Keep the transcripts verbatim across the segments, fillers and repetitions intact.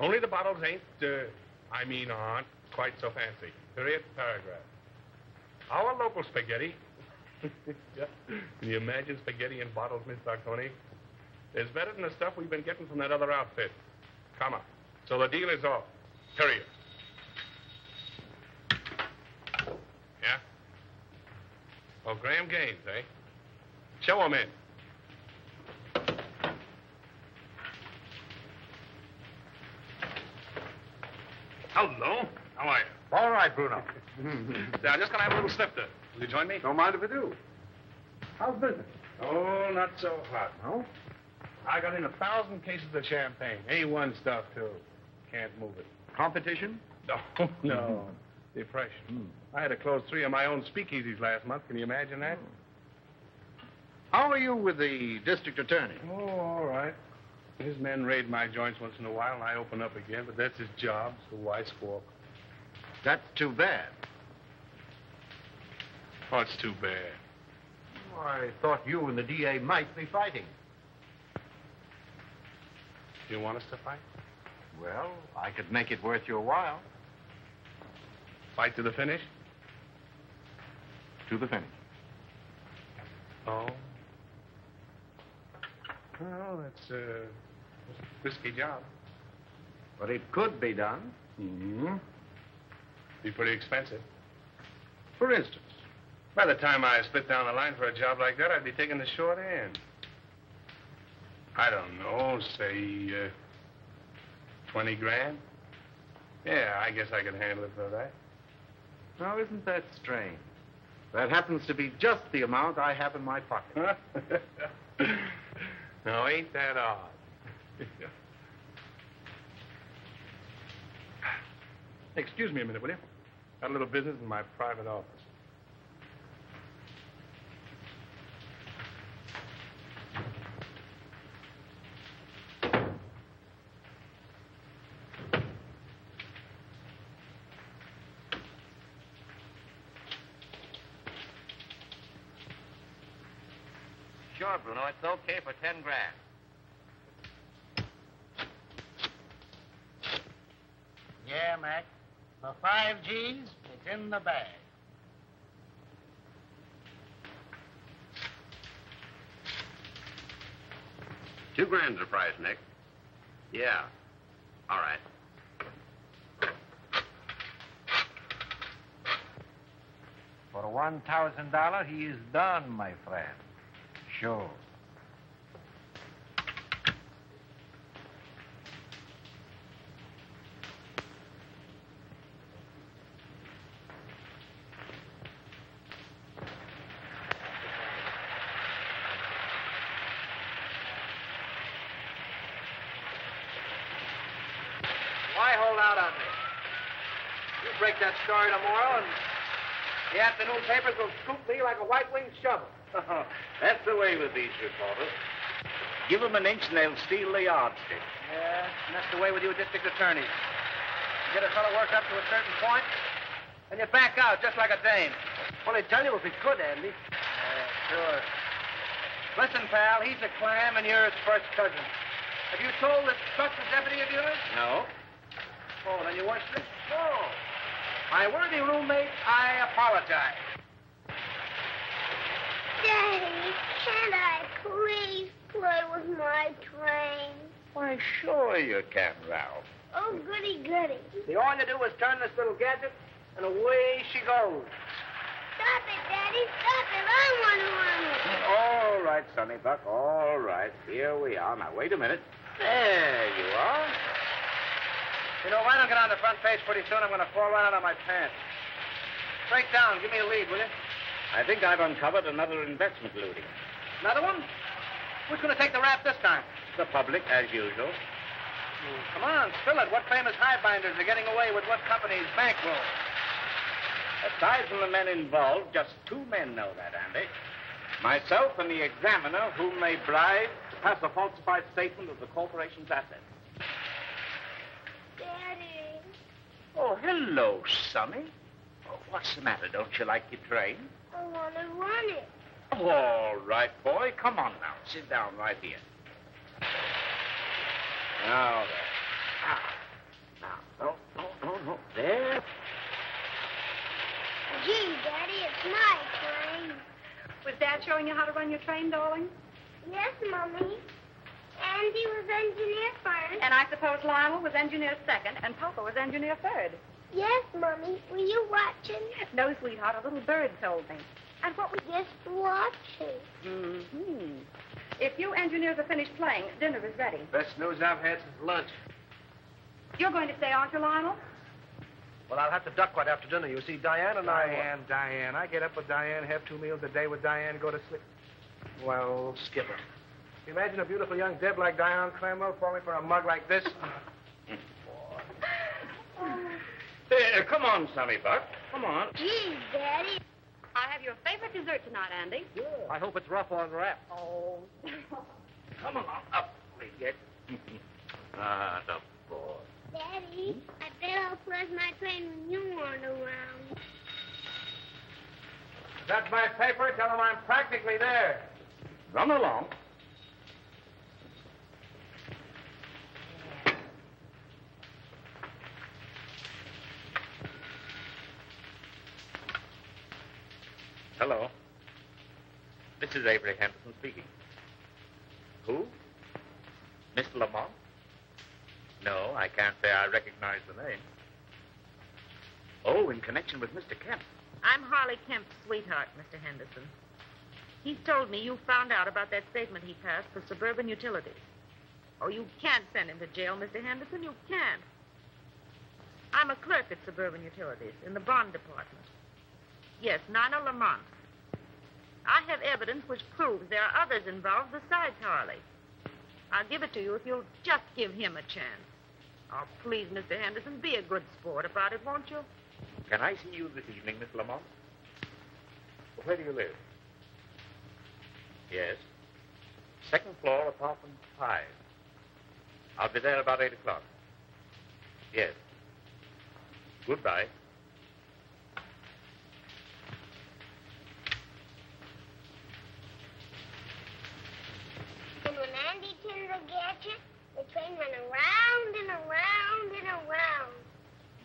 Only the bottles ain't, uh, I mean, aren't quite so fancy. Period, paragraph. Our local spaghetti. Can you imagine spaghetti in bottles, Miss Zarcone? It's better than the stuff we've been getting from that other outfit. Comma. So the deal is off. Period. Yeah? Oh, Graham Gaines, eh? Show him in. Hello. How are you? All right, Bruno. Now, I'm just going to have a little snifter. Will you join me? Don't mind if I do. How's business? Oh, not so hot. No? I got in a thousand cases of champagne. A one stuff, too. Can't move it. Competition? No. No. Depression. Mm. I had to close three of my own speakeasies last month. Can you imagine that? Mm. How are you with the district attorney? Oh, all right. His men raid my joints once in a while, and I open up again, but that's his job, so why squawk? That's too bad. Oh, it's too bad. Oh, I thought you and the D A might be fighting. You want us to fight? Well, I could make it worth your while. Fight to the finish? To the finish. Oh. Well, it's a risky job. But it could be done. Mm-hmm. Be pretty expensive. For instance, by the time I split down the line for a job like that, I'd be taking the short end. I don't know, say, uh, twenty grand? Yeah, I guess I could handle it for that. Now, isn't that strange? That happens to be just the amount I have in my pocket. Now, ain't that odd? Excuse me a minute, will you? Got a little business in my private office. Sure, Bruno, it's okay for ten grand. Yeah, Mac. For five G's, it's in the bag. Two grand's the price, Nick. Yeah. All right. For one thousand dollars, he is done, my friend. Sure. Story tomorrow, and the afternoon papers will scoop me like a white-winged shovel. That's the way with these reporters. Give them an inch, and they'll steal the yardstick. Yeah, and that's the way with you district attorneys. You get a fellow worked up to a certain point, and you back out just like a dame. Well, they tell you if it's good, Andy. Yeah, sure. Listen, pal, he's a clam, and you're his first cousin. Have you told this Dutchman deputy of yours? No. Oh, then you weren't this? No. My worthy roommate, I apologize. Daddy, can I please play with my train? Why, sure you can, Ralph. Oh, goody, goody. See, all you do is turn this little gadget, and away she goes. Stop it, Daddy, stop it. I want to run it. All right, Sonny Buck, all right. Here we are. Now, wait a minute. There you are. You know, if I don't get on the front page pretty soon, I'm going to fall right out of my pants. Break down. Give me a lead, will you? I think I've uncovered another investment looting. Another one? Who's going to take the rap this time? The public, as usual. Mm. Come on, spill it. What famous highbinders are getting away with what company's bankroll? Aside from the men involved, just two men know that, Andy. Myself and the examiner whom they bribed to pass a falsified statement of the corporation's assets. Daddy. Oh, hello, Sonny. Oh, what's the matter? Don't you like your train? I want to run it. Oh, all right, boy. Come on now. Sit down right here. Now, there. Ah, no, no. There. Gee, Daddy, it's my train. Was Dad showing you how to run your train, darling? Yes, Mommy. Andy was engineer first. And I suppose Lionel was engineer second, and Papa was engineer third. Yes, Mommy. Were you watching? No, sweetheart. A little bird told me. And what was just watching? Mm-hmm. If you engineers are finished playing, dinner is ready. Best news I've had since lunch. You're going to stay, aren't you, Lionel? Well, I'll have to duck right after dinner. You see, Diane and I... Diane, Diane. I get up with Diane, have two meals a day with Diane, go to sleep. Well, Skipper. Imagine a beautiful young deb like Diane Cromwell falling for a mug like this. Hey, come on, Sonny Buck. Come on. Gee, Daddy. I have your favorite dessert tonight, Andy. Yeah. I hope it's rough on wrap. Oh. Come on, up we get. Ah, the boy. Daddy, hmm? I bet I'll flush my train when you aren't around. Is that my paper? Tell him I'm practically there. Run along. Hello. This is Avery Henderson speaking. Who? Mister Lamont? No, I can't say I recognize the name. Oh, in connection with Mister Kemp. I'm Harley Kemp's sweetheart, Mister Henderson. He's told me you found out about that statement he passed for Suburban Utilities. Oh, you can't send him to jail, Mister Henderson. You can't. I'm a clerk at Suburban Utilities in the bond department. Yes, Nina Lamont. I have evidence which proves there are others involved besides Harley. I'll give it to you if you'll just give him a chance. Oh, please, Mister Henderson, be a good sport about it, won't you? Can I see you this evening, Miss Lamont? Where do you live? Yes. Second floor, apartment five. I'll be there about eight o'clock. Yes. Goodbye. The train went around and around and around.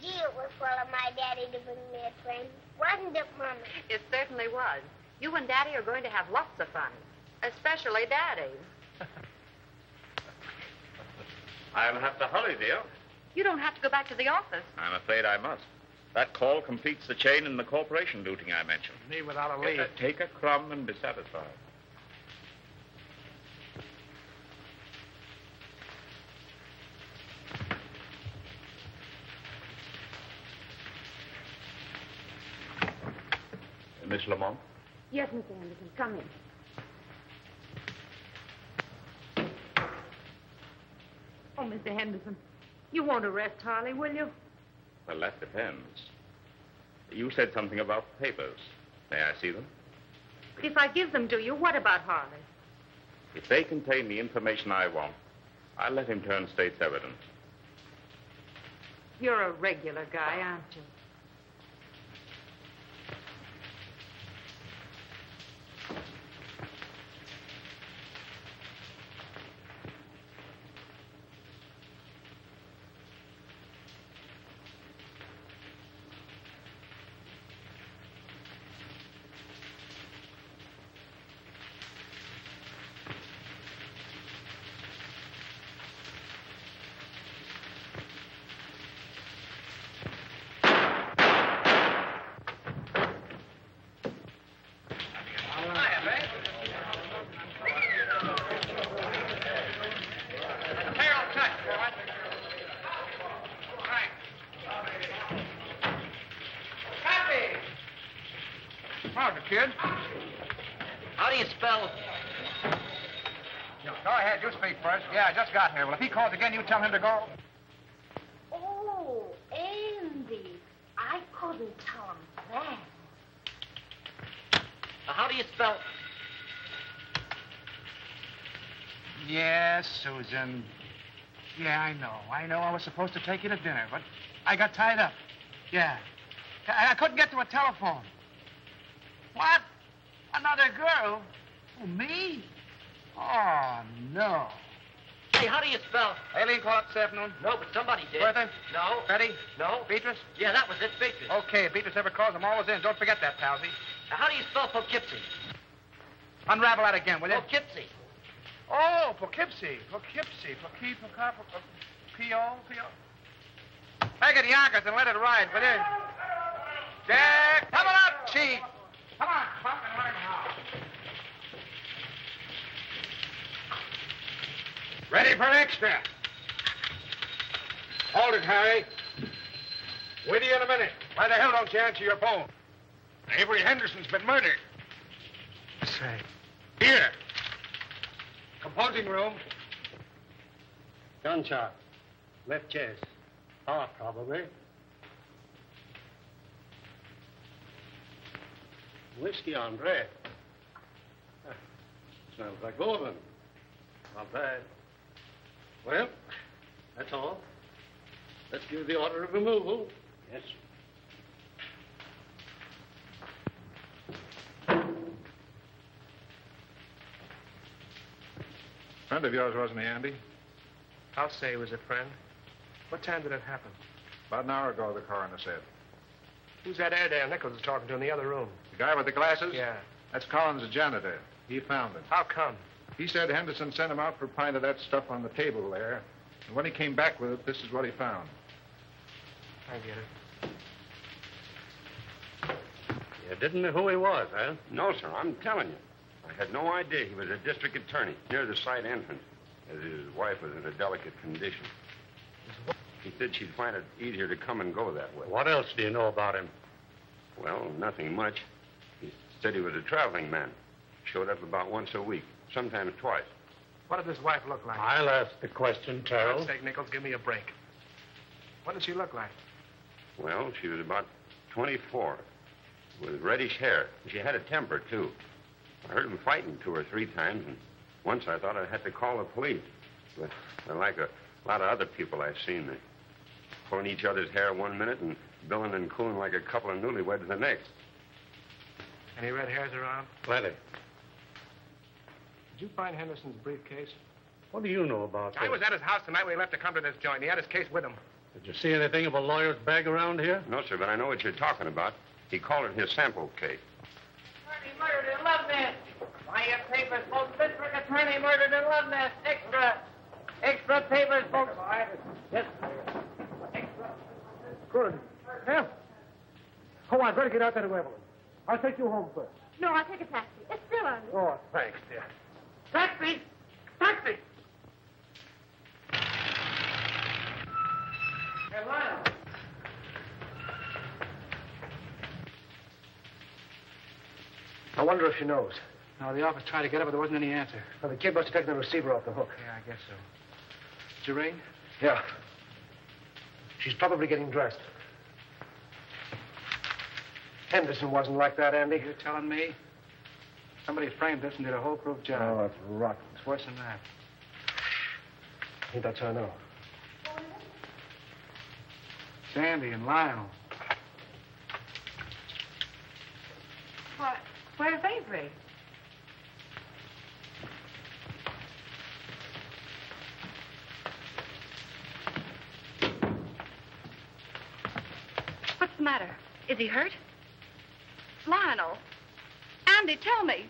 Gee, it was full of my daddy to bring me a train. Wasn't it, Mommy? It certainly was. You and Daddy are going to have lots of fun, especially Daddy. I'll have to hurry, dear. You don't have to go back to the office. I'm afraid I must. That call completes the chain in the corporation looting I mentioned. Me without a lead. A, take a crumb and be satisfied. Miss Lamont? Yes, Mister Anderson. Come in. Oh, Mister Henderson, you won't arrest Harley, will you? Well, that depends. You said something about papers. May I see them? If I give them to you, what about Harley? If they contain the information I want, I'll let him turn state's evidence. You're a regular guy, aren't you? Kid? How do you spell? Go ahead, you speak first. Yeah, I just got here. Well, if he calls again, you tell him to go. Oh, Andy. I couldn't tell him that. Now, how do you spell? Yes, Susan. Yeah, I know. I know I was supposed to take you to dinner, but I got tied up. Yeah. I, I couldn't get to a telephone. What? Another girl? Oh, me? Oh, no. Hey, how do you spell? Aileen called up this afternoon. No, but somebody did. Bertha? No. Betty? No. Beatrice? Yeah, that was it, Beatrice. Okay, if Beatrice ever calls, I'm always in. Don't forget that, palsy. Now, how do you spell Poughkeepsie? Unravel that again, will you? Poughkeepsie. Oh, Poughkeepsie. Poughkeepsie. Poughkeepsie. P-O. P-O. Take it, Yonkers, and let it ride, will you? Jack, come on up, Chief. Come on, come and learn how. Ready for extra. Hold it, Harry. With you in a minute. Why the hell don't you answer your phone? Avery Henderson's been murdered. Say. Here. Composing room. Gunshot. Left chest. Heart, probably. Whiskey on bread. Huh. Smells like bourbon. Not bad. Well, that's all. Let's give the order of removal. Yes, sir. Friend of yours, wasn't he, Andy? I'll say he was a friend. What time did it happen? About an hour ago, the coroner said. Who's that Airedale Nichols is talking to in the other room? The guy with the glasses? Yeah. That's Collins, the janitor. He found him. How come? He said Henderson sent him out for a pint of that stuff on the table there. And when he came back with it, this is what he found. I get it. You didn't know who he was, huh? No, sir, I'm telling you. I had no idea he was a district attorney near the site entrance, as his wife was in a delicate condition. He said she'd find it easier to come and go that way. What else do you know about him? Well, nothing much. He said he was a traveling man. Showed up about once a week, sometimes twice. What did his wife look like? I'll ask the question, Terrell. For God's sake, Nichols, give me a break. What did she look like? Well, she was about twenty-four, with reddish hair. She had a temper, too. I heard him fighting two or three times, and once I thought I had to call the police. But like a lot of other people I've seen, they pulling each other's hair one minute and billing and cooing like a couple of newlyweds the next. Any red hairs around? Plenty. Did you find Henderson's briefcase? What do you know about that? I was at his house tonight when he left to come to this joint. He had his case with him. Did you see anything of a lawyer's bag around here? No, sir, but I know what you're talking about. He called it his sample case. Attorney murdered in love nest. Buy your papers, folks. District attorney murdered in love nest. Extra. Extra papers, folks. Yes. Extra. Good. Yeah. Oh, I'd better get out there to Evelyn. I'll take you home first. No, I'll take a taxi. It's still on. Oh, thanks, dear. Taxi! Taxi! Hey, Lionel. I wonder if she knows. No, the office tried to get her, but there wasn't any answer. Well, the kid must have taken the receiver off the hook. Yeah, I guess so. Did you ring? Yeah. She's probably getting dressed. Henderson wasn't like that, Andy. You're telling me? Somebody framed this and did a whole proof job. Oh, that's rotten. It's worse than that. I think that's how I know. Sandy and Lionel. What? Where's Avery? What's the matter? Is he hurt? Lionel. Andy, tell me.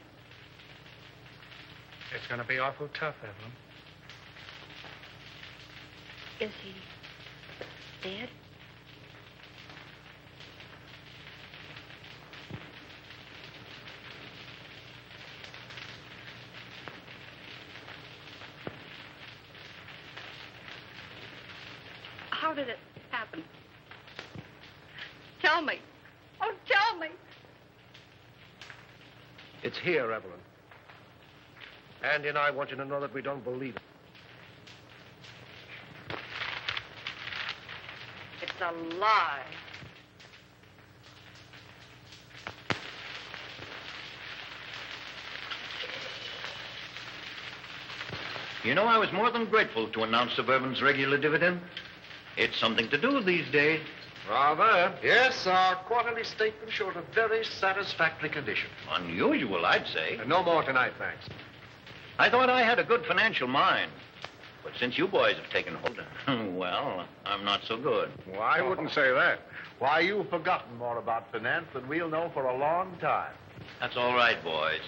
It's going to be awful tough, Evelyn. Is he dead? How did it happen? Tell me. Oh, tell me. It's here, Evelyn. Andy and I want you to know that we don't believe it. It's a lie. You know, I was more than grateful to announce Suburban's regular dividend. It's something to do these days. Rather. Yes, our quarterly statement showed a very satisfactory condition. Unusual, I'd say. Uh, no more tonight, thanks. I thought I had a good financial mind. But But since you boys have taken hold of, well, I'm not so good. Well, I wouldn't say that. Why, you've forgotten more about finance than we'll know for a long time. That's all right, boys.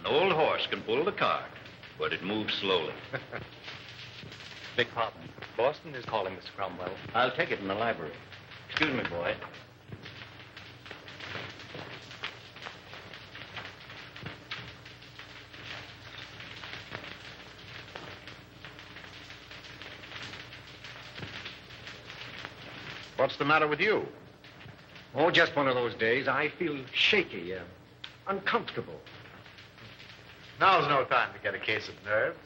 An old horse can pull the cart, but it moves slowly. Big pardon. Boston is calling, Mister Cromwell. I'll take it in the library. Excuse me, boy. What's the matter with you? Oh, just one of those days. I feel shaky, uh, uncomfortable. Now's no time to get a case of nerves.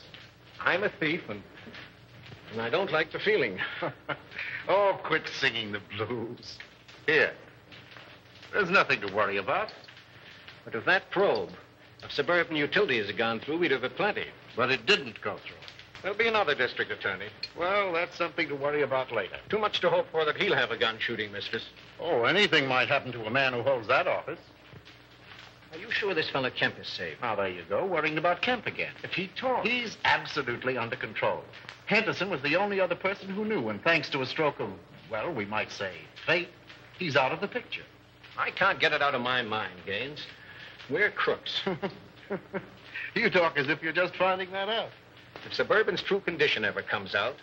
I'm a thief, and, and I don't like the feeling. Oh, quit singing the blues. Here, there's nothing to worry about. But if that probe of Suburban Utilities had gone through, we'd have had plenty. But it didn't go through. There'll be another district attorney. Well, that's something to worry about later. Too much to hope for that he'll have a gun shooting mistress. Oh, anything might happen to a man who holds that office. Are you sure this fellow Kemp is safe? Ah, there you go, worrying about Kemp again. If he talks. He's absolutely under control. Henderson was the only other person who knew, and thanks to a stroke of, well, we might say fate, he's out of the picture. I can't get it out of my mind, Gaines. We're crooks. You talk as if you're just finding that out. If Suburban's true condition ever comes out,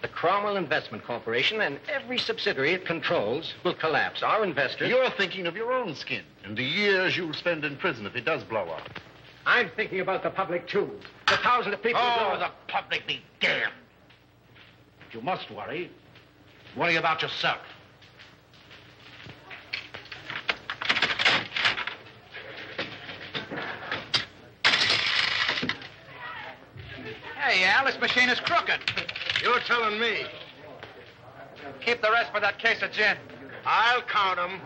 the Cromwell Investment Corporation and every subsidiary it controls will collapse. Our investors... You're thinking of your own skin and the years you'll spend in prison if it does blow up. I'm thinking about the public, too. The thousands of people... Oh, the public be damned. If you must worry, worry about yourself. Hey, Al, this machine is crooked. You're telling me. Keep the rest for that case of gin. I'll count them.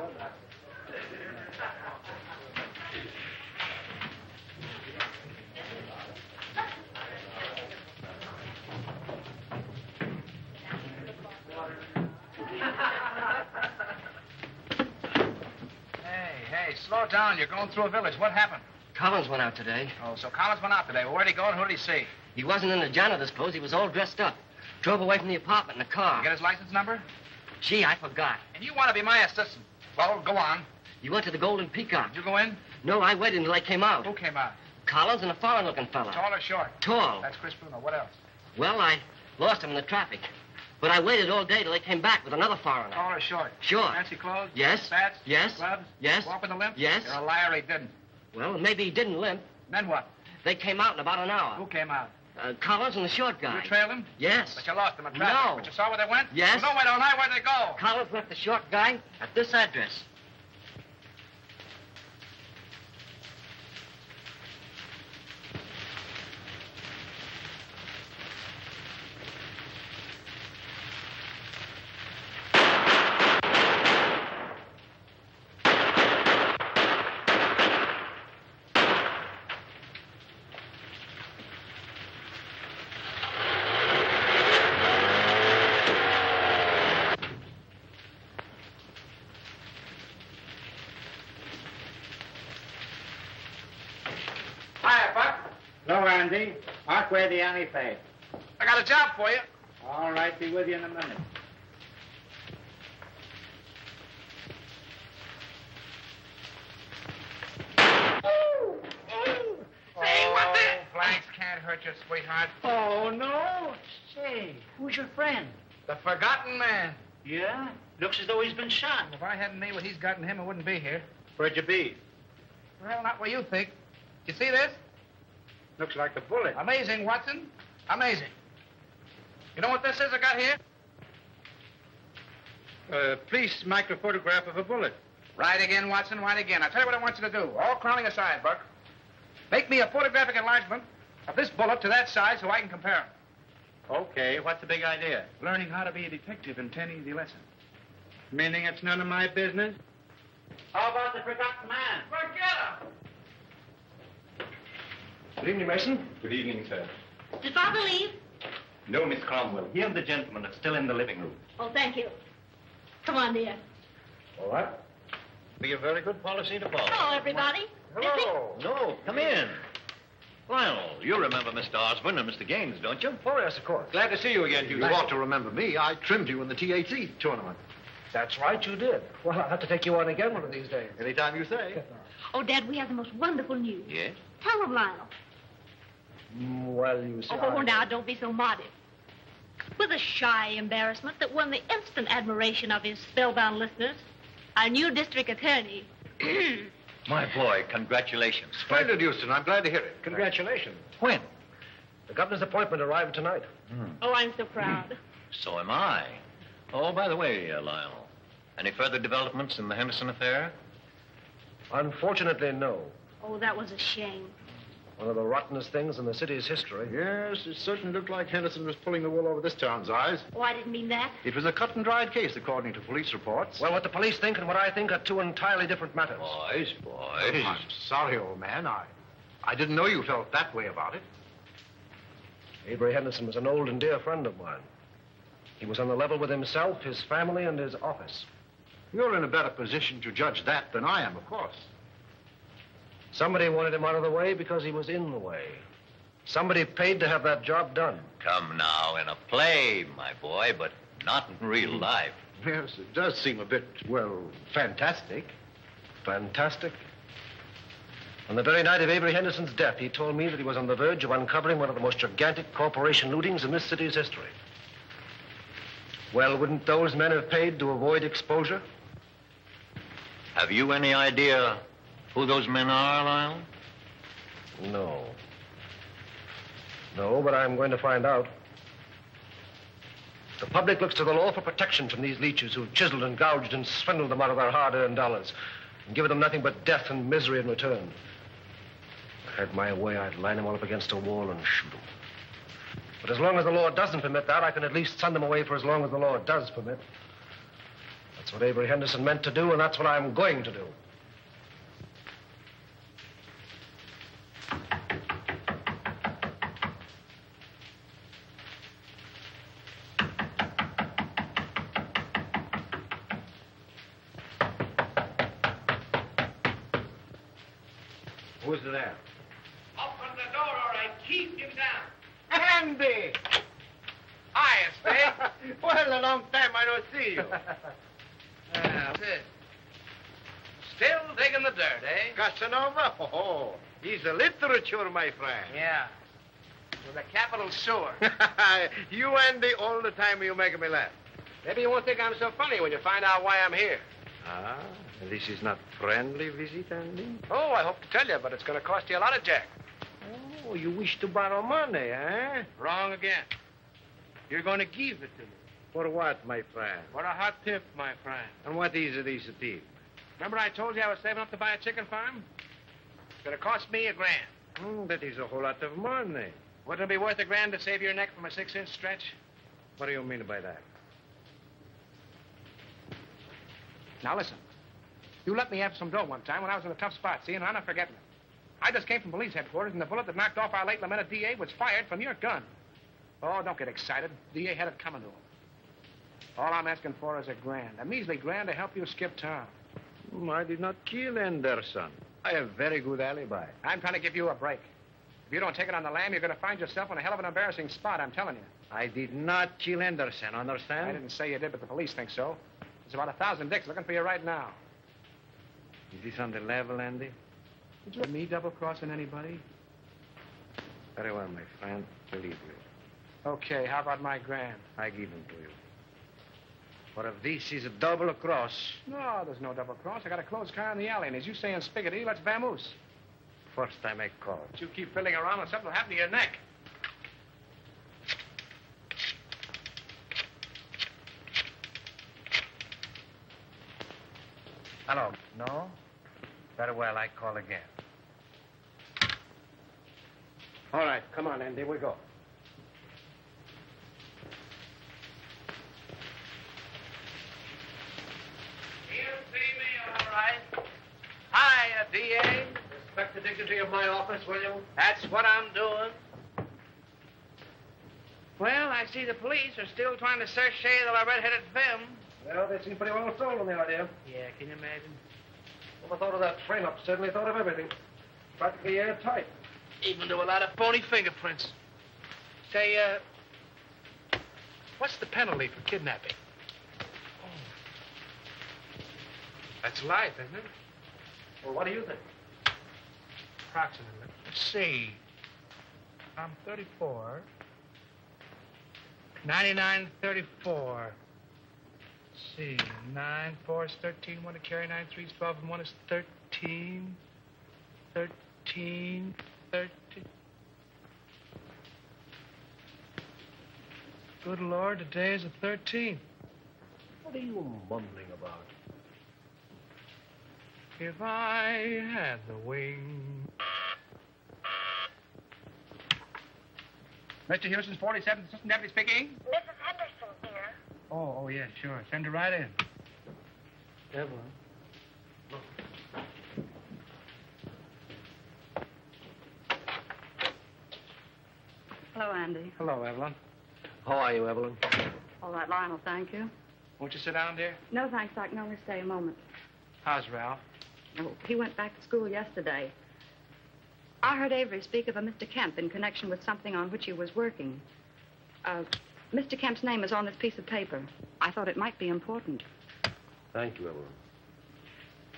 Hey, hey, slow down. You're going through a village. What happened? Collins went out today. Oh, so Collins went out today. Well, where'd he go and who'd he see? He wasn't in the janitor's clothes. He was all dressed up. Drove away from the apartment in a car. You get his license number? Gee, I forgot. And you want to be my assistant. Well, go on. You went to the Golden Peacock. Did you go in? No, I waited until I came out. Who came out? Collins and a foreign-looking fella. Tall or short? Tall. That's Chris Bruno. What else? Well, I lost him in the traffic. But I waited all day till they came back with another foreigner. Tall or short? Short. Fancy clothes? Yes. Spats? Yes. Gloves? Yes. Walk with a limp? Yes. You're a liar. He didn't. Well, maybe he didn't limp. Then what? They came out in about an hour. Who came out? Uh, Collins and the short guy. You trailed them? Yes. But you lost them in traffic. No. But you saw where they went? Yes. Well, no, I don't know. Where'd they go? Collins left the short guy at this address. Mark where the alley fades. I got a job for you. All right, be with you in a minute. Oh, oh. Say, what's it? Blanks can't hurt you, sweetheart. Oh, no. Say, who's your friend? The forgotten man. Yeah? Looks as though he's been shot. If I hadn't made what he's gotten him, I wouldn't be here. Where'd you be? Well, not where you think. You see this? Looks like a bullet. Amazing, Watson. Amazing. You know what this is I got here? A police microphotograph of a bullet. Right again, Watson, right again. I'll tell you what I want you to do. All crowning aside, Buck. Make me a photographic enlargement of this bullet to that size so I can compare them. Okay, what's the big idea? Learning how to be a detective and attending the lesson. Meaning it's none of my business? How about the forgotten man? Forget him! Good evening, Mason. Good evening, sir. Did Father leave? No, Miss Cromwell. He and the gentleman are still in the living room. Oh, thank you. Come on, dear. All right. Be a very good policy to follow. Hello, everybody. Hello. No, come in. Lionel, You remember Mister Osborne and Mister Gaines, don't you? Oh, yes, of course. Glad to see you again, Hugh. You ought to remember me. I trimmed you in the T A T tournament. That's right, you did. Well, I'll have to take you on again one of these days. Anytime you say. Oh, Dad, we have the most wonderful news. Yes? Tell them, Lionel. Well, you see. Oh, I... now, don't be so modest. With a shy embarrassment that won the instant admiration of his spellbound listeners, our new district attorney. My boy, congratulations. Splendid, Houston. I'm glad to hear it. Congratulations. When? The governor's appointment arrived tonight. Mm. Oh, I'm so proud. Mm. So am I. Oh, by the way, uh, Lionel, any further developments in the Henderson affair? Unfortunately, no. Oh, that was a shame. One of the rottenest things in the city's history. Yes, it certainly looked like Henderson was pulling the wool over this town's eyes. Oh, I didn't mean that. It was a cut-and-dried case, according to police reports. Well, what the police think and what I think are two entirely different matters. Boys, boys. Oh, I'm sorry, old man. I, I didn't know you felt that way about it. Avery Henderson was an old and dear friend of mine. He was on the level with himself, his family, and his office. You're in a better position to judge that than I am, of course. Somebody wanted him out of the way because he was in the way. Somebody paid to have that job done. Come now, in a play, my boy, but not in real life. Yes, it does seem a bit, well, fantastic. Fantastic? On the very night of Avery Henderson's death, he told me that he was on the verge of uncovering one of the most gigantic corporation lootings in this city's history. Well, wouldn't those men have paid to avoid exposure? Have you any idea who those men are, Lyle? No. No, but I'm going to find out. The public looks to the law for protection from these leeches who've chiseled and gouged and swindled them out of their hard-earned dollars and given them nothing but death and misery in return. If I had my way, I'd line them all up against a wall and shoot them. But as long as the law doesn't permit that, I can at least send them away for as long as the law does permit. That's what Avery Henderson meant to do, and that's what I'm going to do. Who's there? Open the door or I keep you down. Andy! Hiya, Steve. Well, a long time I don't see you. uh, Still digging the dirt, eh? Casanova? Oh, he's a literature, my friend. Yeah. With a capital sewer. You, Andy, all the time you make me laugh. Maybe you won't think I'm so funny when you find out why I'm here. Ah. This is not friendly visit, Andy? Oh, I hope to tell you, but it's going to cost you a lot of jack. Oh, you wish to borrow money, eh? Wrong again. You're going to give it to me. For what, my friend? For a hot tip, my friend. And what is it, is a tip? Remember I told you I was saving up to buy a chicken farm? It's going to cost me a grand. Mm, that is a whole lot of money. Wouldn't it be worth a grand to save your neck from a six-inch stretch? What do you mean by that? Now, listen. You let me have some dough one time when I was in a tough spot, see, and I'm not forgetting it. I just came from police headquarters, and the bullet that knocked off our late lamented D A was fired from your gun. Oh, don't get excited. D A had it coming to him. All I'm asking for is a grand, a measly grand to help you skip town. Mm, I did not kill Anderson. I have a very good alibi. I'm trying to give you a break. If you don't take it on the lam, you're going to find yourself in a hell of an embarrassing spot, I'm telling you. I did not kill Anderson, understand? I didn't say you did, but the police think so. There's about a thousand dicks looking for you right now. Is this on the level, Andy? Did you have me double-crossing anybody? Very well, my friend. Believe me. Okay, how about my grand? I give him to you. But if this is a double-cross... No, there's no double-cross. I got a closed car in the alley, and as you say in Spiggity, let's vamoose. First I make call. But you keep fiddling around and something will happen to your neck. Hello. No? Very well, I call again. All right, come on, Andy, we go. You'll see me, all right. Hiya, D A. Respect the dignity of my office, will you? That's what I'm doing. Well, I see the police are still trying to search the red-headed film. Well, they seem pretty well sold on the idea. Yeah, can you imagine? Well, the thought of that frame-up certainly thought of everything. Practically airtight. even to a lot of phony fingerprints. Say, uh, what's the penalty for kidnapping? Oh. That's life, isn't it? Well, what do you think? Approximately. Let's see. I'm thirty-four. ninety-nine, thirty-four. Let's see. Nine, four is thirteen. One to carry nine, three is twelve, and one is thirteen. Thirteen, thirteen. Good Lord, today is the thirteenth. What are you mumbling about? If I had the wing. Mister Houston's forty-seventh Assistant Deputy speaking. Missus Henderson here. Oh, oh, yeah, sure. Send her right in. Evelyn. Look. Hello, Andy. Hello, Evelyn. How are you, Evelyn? All right, Lionel, thank you. Won't you sit down, dear? No, thanks. I can only stay a moment. How's Ralph? Oh, he went back to school yesterday. I heard Avery speak of a Mister Kemp in connection with something on which he was working. Uh, Mister Kemp's name is on this piece of paper. I thought it might be important. Thank you, Evelyn.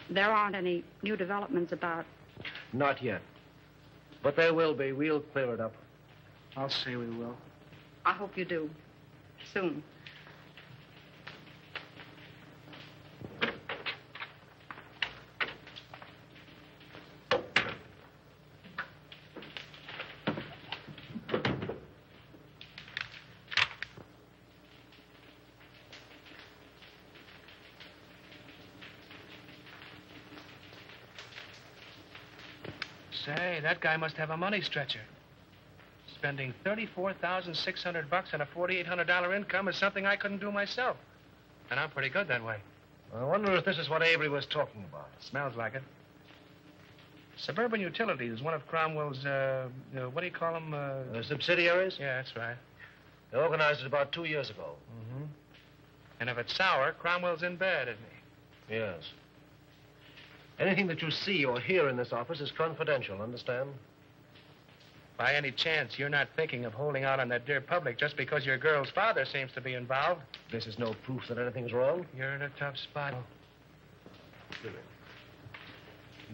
There aren't any new developments about... Not yet. But there will be. We'll clear it up. I'll say we will. I hope you do. Soon. Say, that guy must have a money stretcher. Spending thirty-four thousand six hundred bucks on a forty-eight hundred dollar income is something I couldn't do myself. And I'm pretty good that way. I wonder if this is what Avery was talking about. It smells like it. Suburban Utilities is one of Cromwell's, uh, uh, what do you call them? Uh, uh, subsidiaries? Yeah, that's right. They organized it about two years ago. Mm-hmm. And if it's sour, Cromwell's in bed, isn't he? Yes. Anything that you see or hear in this office is confidential, understand? By any chance, you're not thinking of holding out on that dear public just because your girl's father seems to be involved. This is no proof that anything's wrong. You're in a tough spot. Oh.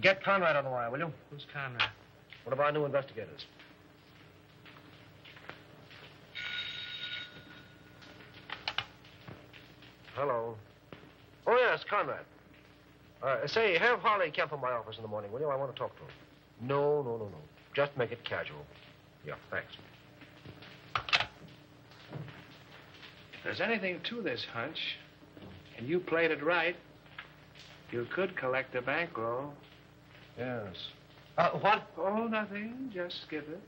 Get Conrad on the wire, will you? Who's Conrad? One of our new investigators. Hello. Oh, yes, Conrad. Uh, say, have Harley Kemp in my office in the morning, will you? I want to talk to him. No, no, no, no. Just make it casual. Yeah, thanks. If there's anything to this hunch, and you played it right, you could collect a bankroll. Yes. Uh, what? Oh, nothing. Just skip it.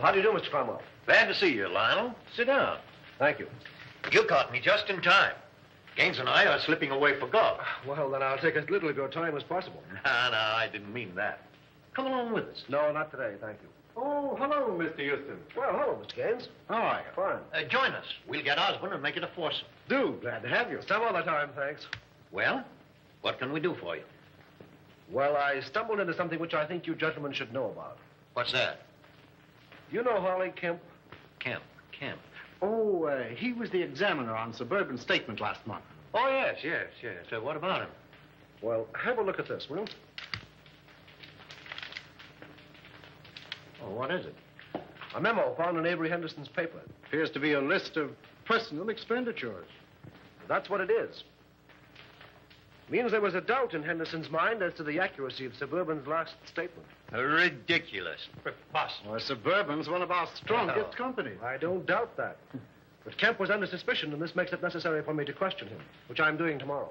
How do you do, Mister Cromwell? Glad to see you, Lionel. Sit down. Thank you. You caught me just in time. Gaines and I are slipping away for golf. Well, then I'll take as little of your time as possible. No, no, I didn't mean that. Come along with us. No, not today, thank you. Oh, hello, Mister Houston. Well, hello, Mister Gaines. How are you? Fine. Uh, join us. We'll get Osborne and make it a foursome. Do. Glad to have you. Some other time, thanks. Well, what can we do for you? Well, I stumbled into something which I think you gentlemen should know about. What's that? You know Harley Kemp? Kemp, Kemp. Oh, uh, he was the examiner on Suburban statement last month. Oh, yes, yes, yes. Uh, what about him? Well, have a look at this, will you? Oh, what is it? A memo found in Avery Henderson's paper. Appears to be a list of personal expenditures. That's what it is. Means there was a doubt in Henderson's mind as to the accuracy of Suburban's last statement. Ridiculous. Preposterous. Well, Suburban's one of our strongest oh. companies. I don't doubt that. But Kemp was under suspicion, and this makes it necessary for me to question him, which I'm doing tomorrow.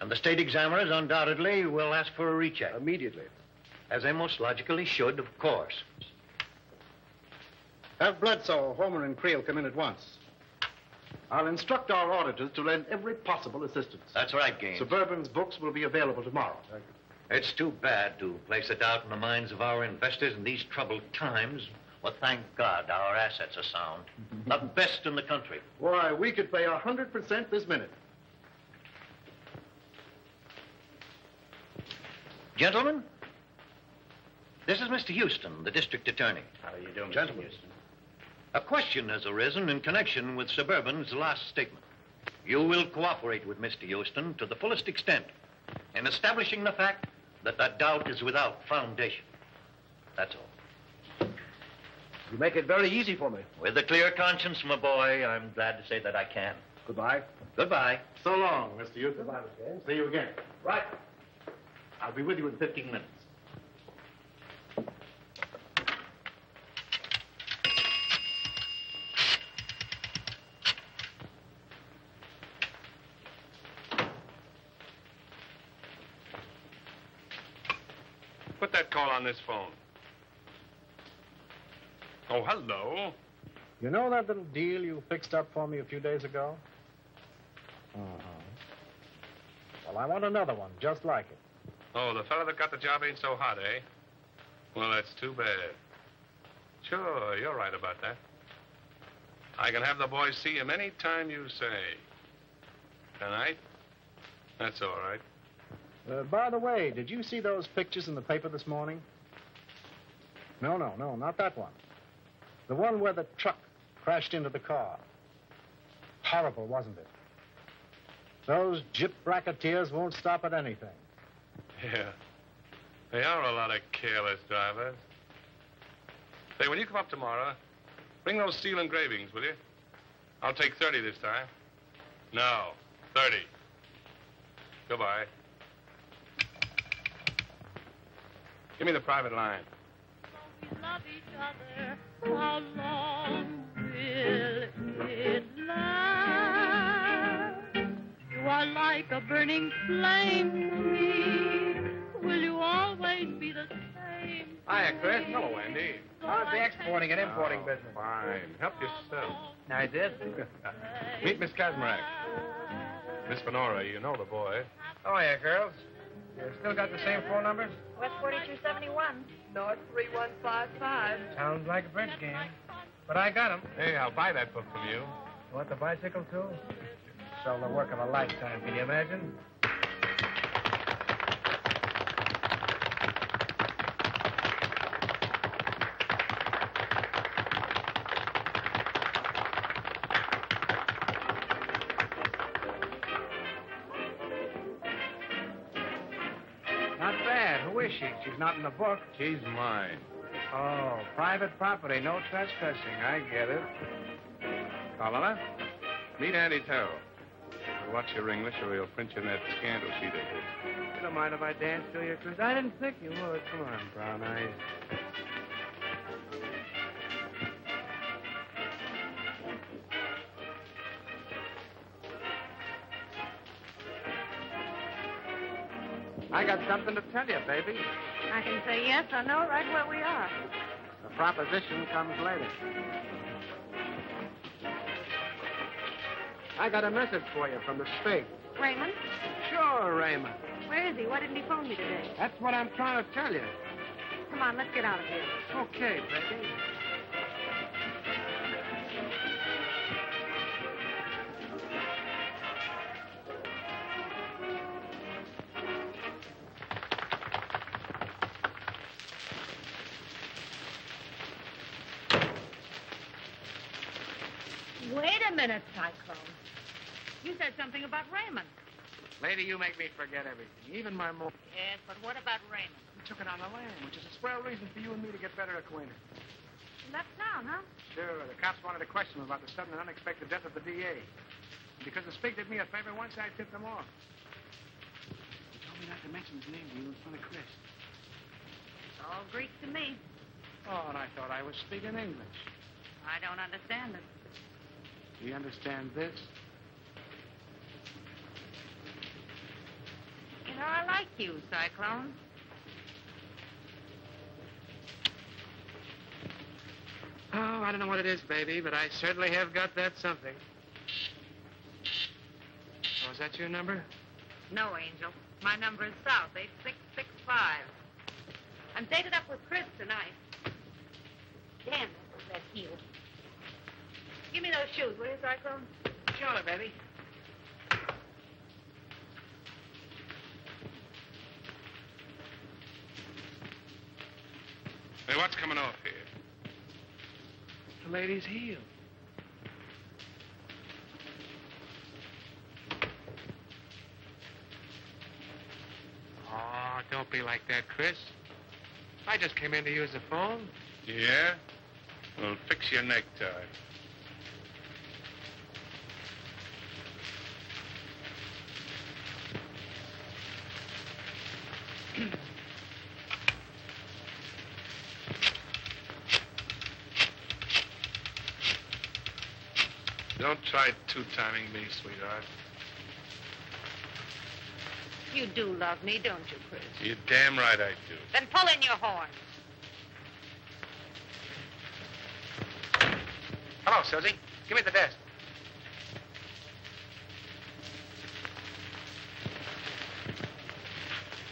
And the state examiners undoubtedly will ask for a recheck. Immediately. As they most logically should, of course. Have Bledsoe, Homer, and Creel come in at once. I'll instruct our auditors to lend every possible assistance. That's right, Gaines. Suburban's books will be available tomorrow. Thank you. It's too bad to place a doubt in the minds of our investors in these troubled times. Well, thank God our assets are sound. The best in the country. Why, we could pay one hundred percent this minute. Gentlemen, this is Mister Houston, the district attorney. How are you doing, Gentlemen, Mister Houston? A question has arisen in connection with Suburban's last statement. You will cooperate with Mister Houston to the fullest extent in establishing the fact that the doubt is without foundation. That's all. You make it very easy for me. With a clear conscience, my boy, I'm glad to say that I can. Goodbye. Goodbye. So long, Mister Youth. Goodbye, Mister Hayes. See you again. Right. I'll be with you in fifteen minutes. Put that call on this phone. Oh, hello. You know that little deal you fixed up for me a few days ago? Uh-huh. Well, I want another one just like it. Oh, the fellow that got the job ain't so hot, eh? Well, that's too bad. Sure, you're right about that. I can have the boys see him any time you say. Tonight? That's all right. Uh, by the way, did you see those pictures in the paper this morning? No, no, no, not that one. The one where the truck crashed into the car. Horrible, wasn't it? Those gyp racketeers won't stop at anything. Yeah. They are a lot of careless drivers. Say, when you come up tomorrow, bring those steel engravings, will you? I'll take thirty this time. No, thirty. Goodbye. Give me the private line. We love each other. How long will it last? You are like a burning flame to me. Will you always be the same? Hiya, Chris. Hello, Andy. How's the exporting and importing oh, business? Fine. Help yourself. I did. Meet Miss Kazmarek. Miss Fenora, you know the boy. Oh, yeah, girls. You still got the same phone numbers? West forty-two seventy-one. North three one five five. Sounds like a bridge game. But I got them. Hey, I'll buy that book from you. You want the bicycle, too? Sell the work of a lifetime, can you imagine? She's not in the book. She's mine. Oh, private property, no trespassing. I get it. Colonna, meet Andy Terrell. Watch your English or he'll print you in that scandal sheet of his. You don't mind if I dance to you, Chris? I didn't think you would. Come on, Brown Eyes. I got something to tell you, baby. I can say yes or no right where we are. The proposition comes later. I got a message for you from the state. Raymond? Sure, Raymond. Where is he? Why didn't he phone me today? That's what I'm trying to tell you. Come on, let's get out of here. Okay, baby. Cyclone. You said something about Raymond. Lady, you make me forget everything, even my mom. Yes, but what about Raymond? He took it on the land, which is a square reason for you and me to get better acquainted. He left town, huh? Sure. The cops wanted a question about the sudden and unexpected death of the D A. And because the Spig did me a favor once, I tipped them off. He told me not to mention his name to you in front of Chris. It's all Greek to me. Oh, and I thought I was speaking English. I don't understand it. Do you understand this? You know, I like you, Cyclone. Oh, I don't know what it is, baby, but I certainly have got that something. Oh, is that your number? No, Angel. My number is South, eight six six five. I'm dated up with Chris tonight. Damn, that heel. Give me those shoes, will you, Cyclone? Sure, baby. Hey, what's coming off here? The lady's heel. Oh, don't be like that, Chris. I just came in to use the phone. Yeah? Well, fix your necktie. Don't try two-timing me, sweetheart. You do love me, don't you, Chris? You're damn right I do. Then pull in your horn. Hello, Susie. Give me the desk.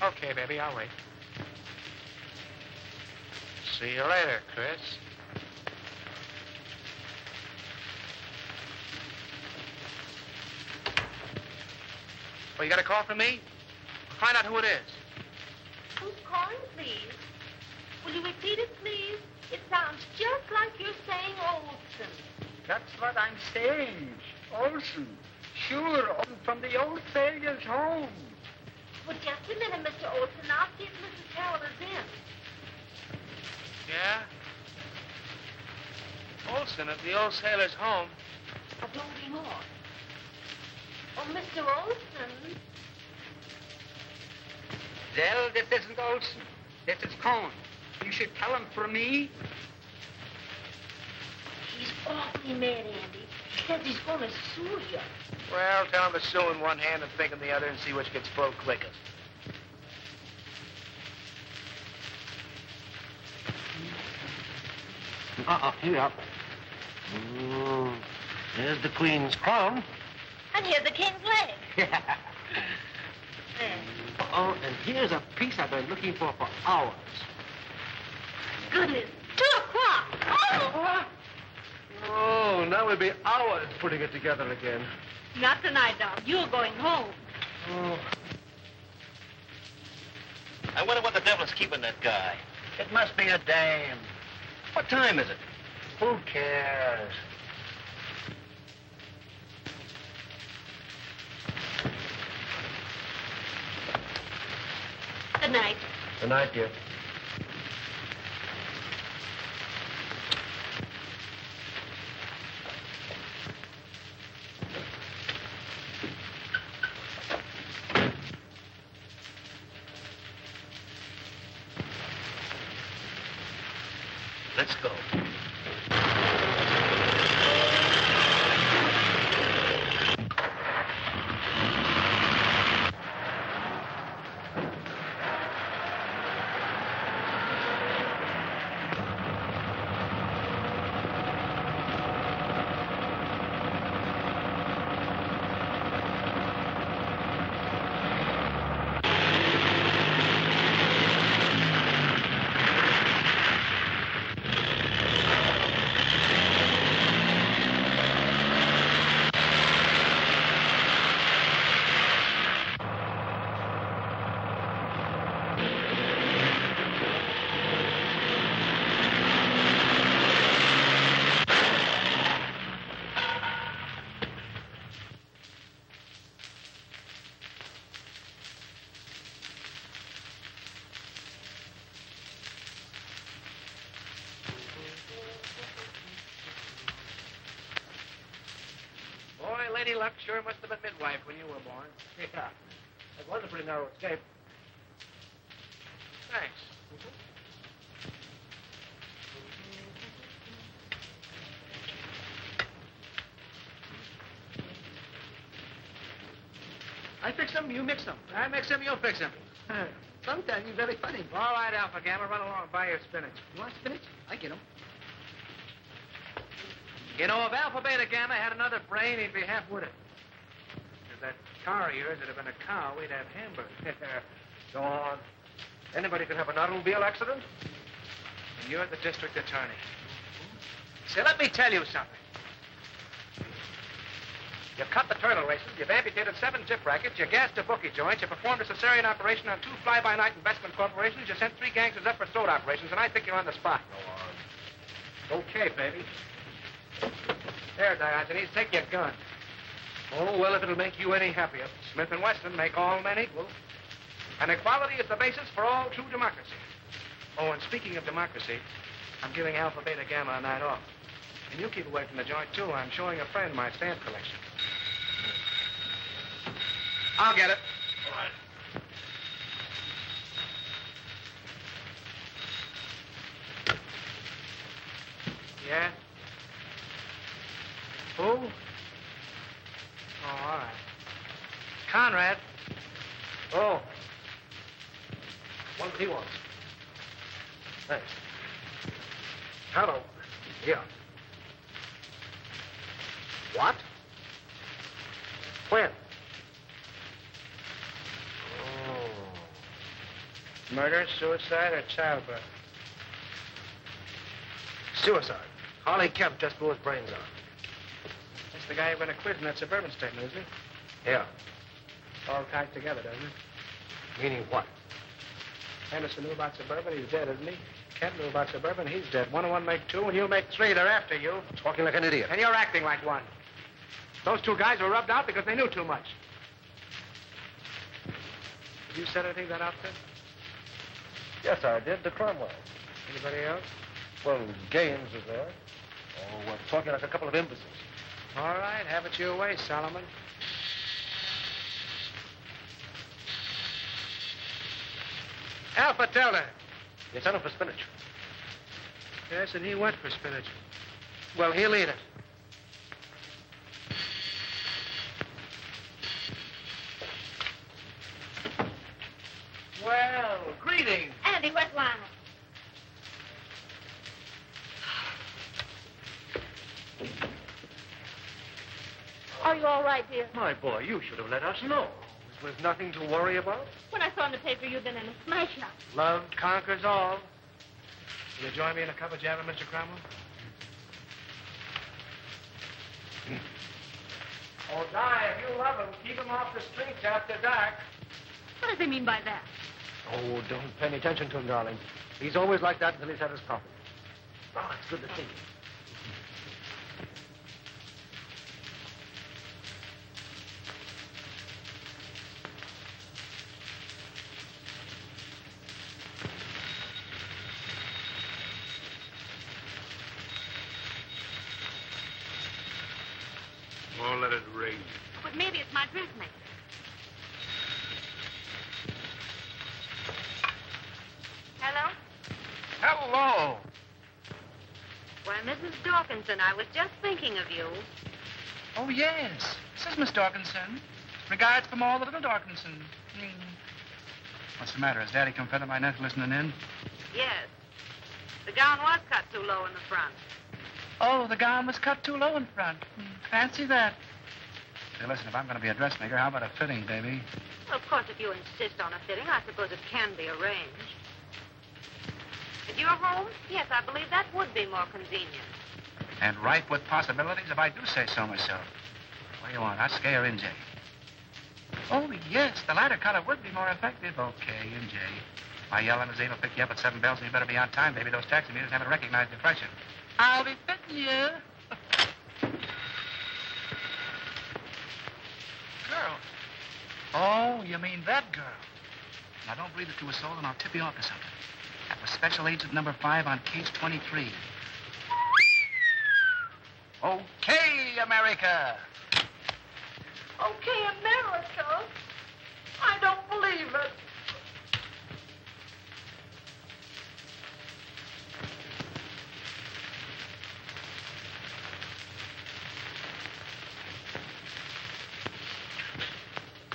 Okay, baby, I'll wait. See you later, Chris. Well, you got a call from me? Find out who it is. Who's calling, please? Will you repeat it, please? It sounds just like you're saying Olson. That's what I'm saying. Olson. Sure, Olson from the old sailor's home. Well, just a minute, Mister Olson. I'll see if Missus Harold is in. Yeah? Olson of the old sailor's home. Of Moby Moore. Oh, Mister Olson. Dell, this isn't Olson. This is Cohn. You should tell him for me. He's awfully mad, Andy. He says he's going to sue you. Well, tell him to sue in one hand and think in the other and see which gets full quickest. Uh-uh, here. Mm, there's the Queen's crown. And here's the King's leg. Yeah. Uh-oh, and here's a piece I've been looking for for hours. Goodness, two o'clock. Oh! Oh, now we'll be hours putting it together again. Not tonight, Doc. You're going home. Oh. I wonder what the devil's keeping that guy. It must be a dame. What time is it? Who cares? Good night. Good night, dear. Let's go. Lady Luck sure must have been midwife when you were born. Yeah. That was a pretty narrow escape. Thanks. Mm-hmm. I fix them, you mix them. I mix them, you fix them. Sometimes you're very funny. All right, Alpha Gamma, run along and buy your spinach. You want spinach? I get them. You know, if Alpha Beta Gamma had another brain, he'd be half with it. If that car of yours had been a cow, we'd have hamburgers. Go on. Anybody could have an automobile accident. And you're the district attorney. So let me tell you something. You've cut the turtle races, you've amputated seven zip rackets, you gassed a bookie joint, you performed a cesarean operation on two fly-by-night investment corporations, you sent three gangsters up for soda operations, and I think you're on the spot. Go on. Okay, baby. There, Diogenes, take your gun. Oh, well, if it'll make you any happier, Smith and Wesson make all men equal. And equality is the basis for all true democracy. Oh, and speaking of democracy, I'm giving Alpha, Beta, Gamma a night off. And you keep away from the joint, too. I'm showing a friend my stamp collection. I'll get it. All right. Yeah? Who? Oh, all right. Conrad. Oh. What does he want? Thanks. Hello. Yeah. What? When? Oh. Murder, suicide, or childbirth? Suicide. Harley Kemp just blew his brains out. That's the guy who went a quiz in that suburban statement, isn't he? Yeah. All tied together, doesn't it? Meaning what? Henderson knew about Suburban, he's dead, isn't he? Kent knew about Suburban, he's dead. One and one make two, and you make three. They're after you. Talking like an idiot. And you're acting like one. Those two guys were rubbed out because they knew too much. Did you send anything to that outfit? Yes, I did, to Cromwell. Anybody else? Well, Gaines is there. Oh, we're talking like a couple of imbeciles. All right, have it your way, Solomon. Alpha Delta. You sent him for spinach. Yes, and he went for spinach. Well, he'll eat it. Well, greetings. Andy, what's wrong? Are you all right, dear? My boy, you should have let us know. There was nothing to worry about? When I saw in the paper, you'd been in a smash-up. Love conquers all. Will you join me in a cup of java, Mister Cromwell? Mm. Oh, Di, if you love him, keep him off the streets after dark. What does he mean by that? Oh, don't pay any attention to him, darling. He's always like that until he's had his coffee. Oh, it's good to see you. Won't let it rain. But maybe it's my dressmaker. Hello? Hello! Why, Missus Dawkinson, I was just thinking of you. Oh, yes. This is Miss Dawkinson. Regards from all the little Dawkinsons. Mm. What's the matter? Has Daddy come feather my net listening in? Yes. The gown was cut too low in the front. Oh, the gown was cut too low in front. Fancy that. Hey, listen, if I'm going to be a dressmaker, how about a fitting, baby? Well, of course, if you insist on a fitting, I suppose it can be arranged. At your home? Yes, I believe that would be more convenient. And ripe with possibilities, if I do say so myself. What do you want, Husky or N J? Oh, yes, the latter color would be more effective. Okay, N J. My yellow limousine will pick you up at seven bells, and you better be on time, baby. Those taxi meters haven't recognized the pressure. I'll be fitting you. Girl. Oh, you mean that girl. Now, don't breathe it to a soul, and I'll tip you off to something. That was Special Agent Number Five on Case twenty-three. Okay, America. Okay, America? I don't believe it.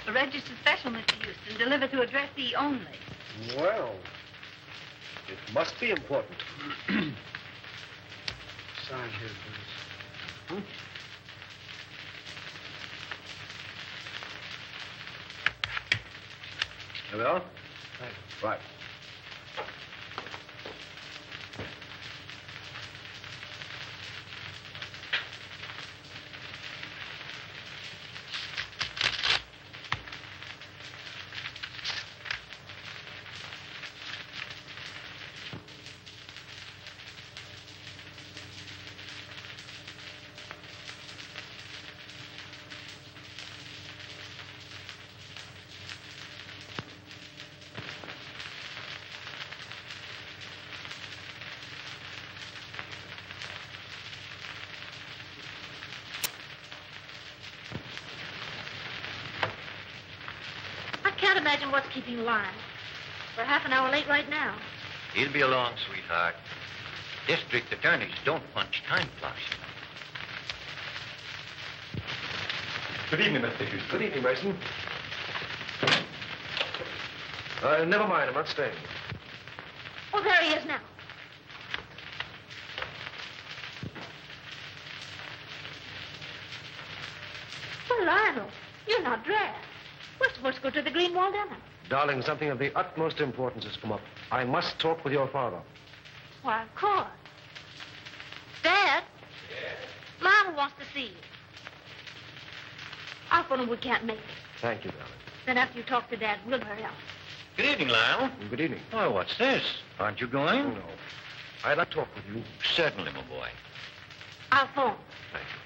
A registered special, Mister Houston, delivered to addressee only. Well, it must be important. Sign here, please. Hmm? Here we are? Right. Right. imagine what's keeping Lawrence. We're half an hour late right now. He'll be along, sweetheart. District attorneys don't punch time clocks. Good evening, Mister Houston. Good evening, Mason. Uh, never mind, I'm not staying. Oh, there he is now. Well, Lionel, you're not dressed. We're supposed to go to the Greenwald Inn. Darling, something of the utmost importance has come up. I must talk with your father. Why, of course. Dad? Yes? Lionel wants to see you. I'll phone him we can't make it. Thank you, darling. Then after you talk to Dad, we'll hurry up. Good evening, Lionel. Good evening. Oh, what's this? Aren't you going? Oh, no. I'd like to talk with you. Certainly, my boy. I'll phone. Thank you.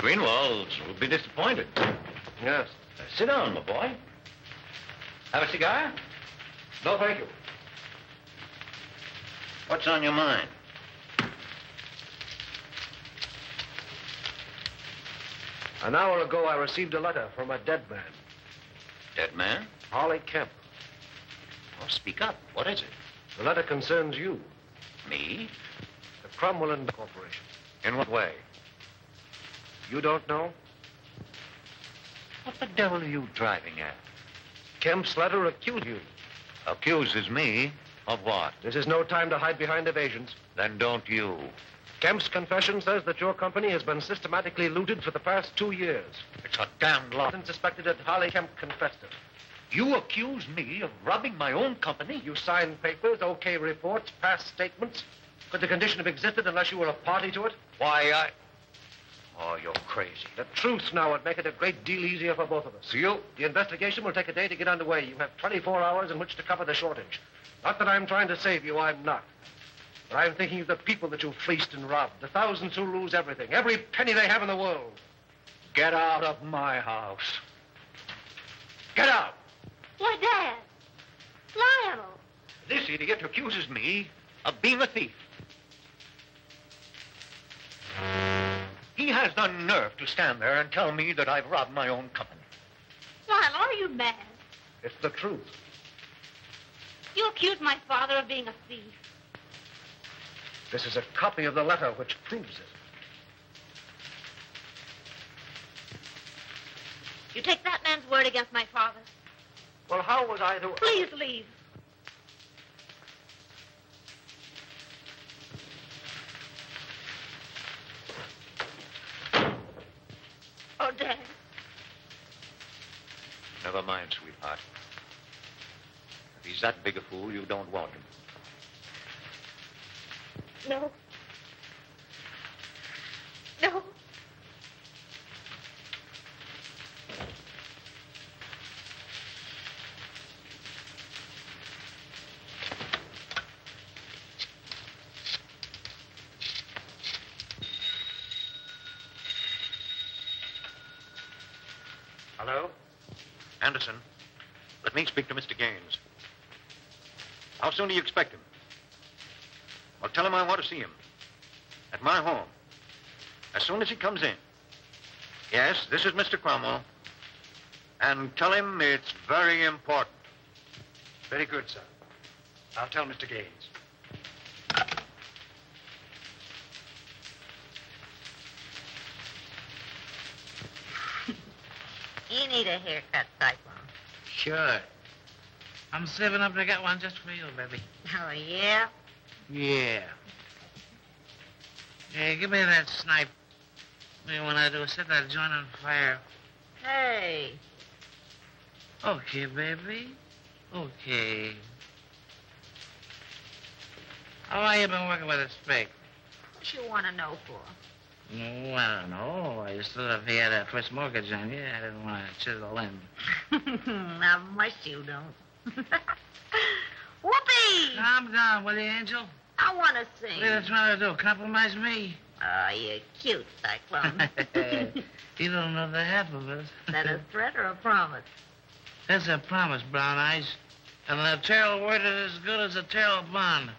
Greenwalds will be disappointed. Yes. Uh, sit down, my boy. Have a cigar? No, thank you. What's on your mind? An hour ago, I received a letter from a dead man. Dead man? Harley Kemp. Well, speak up. What is it? The letter concerns you. Me? The Cromwell Investment Corporation. In what way? You don't know? What the devil are you driving at? Kemp's letter accused you. Accuses me? Of what? This is no time to hide behind evasions. Then don't you. Kemp's confession says that your company has been systematically looted for the past two years. It's a damn lie. It's suspected that Harley Kemp confessed it. You accuse me of robbing my own company? You signed papers, okay reports, past statements. Could the condition have existed unless you were a party to it? Why, I... Oh, you're crazy. The truth now would make it a great deal easier for both of us. You? The investigation will take a day to get underway. You have twenty-four hours in which to cover the shortage. Not that I'm trying to save you, I'm not. But I'm thinking of the people that you fleeced and robbed, the thousands who lose everything, every penny they have in the world. Get out of my house. Get out! Why, Dad? Lionel! This idiot accuses me of being a thief. He has the nerve to stand there and tell me that I've robbed my own company. Lionel, are you mad? It's the truth. You accused my father of being a thief. This is a copy of the letter which proves it. You take that man's word against my father? Well, how was I to... Please leave. Oh, Dad. Never mind, sweetheart. If he's that big a fool, you don't want him. No. No. Hello? Anderson, let me speak to Mister Gaines. How soon do you expect him? Well, tell him I want to see him. At my home. As soon as he comes in. Yes, this is Mister Cromwell. And tell him it's very important. Very good, sir. I'll tell Mister Gaines. You need a haircut, Cyclone. Sure. I'm saving up and I got one just for you, baby. Oh, yeah? Yeah. Hey, give me that snipe. Maybe when I do, set that joint on fire. Hey. Okay, baby. Okay. How long you been working with this fake? What you want to know for? No, I don't know. I just thought if he had a first mortgage on you, I didn't want to chisel him. Now, much you don't. Whoopee! Calm down, will you, Angel? I want to sing. What are you trying to do? Compromise me? Oh, you're cute, Cyclone. You don't know the half of it. Is that a threat or a promise? That's a promise, Brown Eyes. And a terrible word is as good as a terrible bond.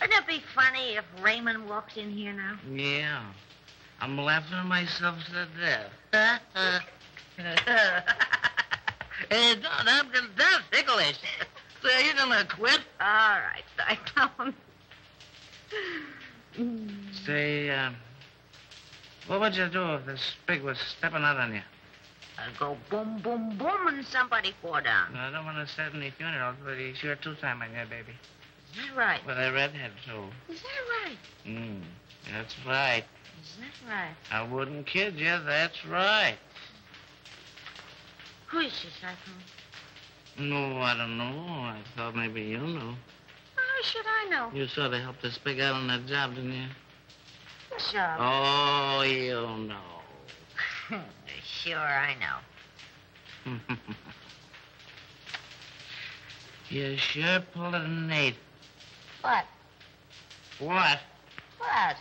Wouldn't it be funny if Raymond walks in here now? Yeah. I'm laughing myself to death. Hey, don't, I'm gonna, that's ticklish. So you're gonna quit? All right, I don't. Say, uh, what would you do if this pig was stepping out on you? I'd go boom, boom, boom, and somebody fall down. No, I don't want to set any funerals, but he's sure two-time on your baby. Is that right? With a redhead, too. Is that right? Mm, that's right. Is that right? I wouldn't kid you, that's right. Who is this, I think? No, I don't know. I thought maybe you knew. How should I know? You sort of helped this pig out on that job, didn't you? What job? Oh, you know. Sure, I know. You sure pulled it, Nate. What? What? What?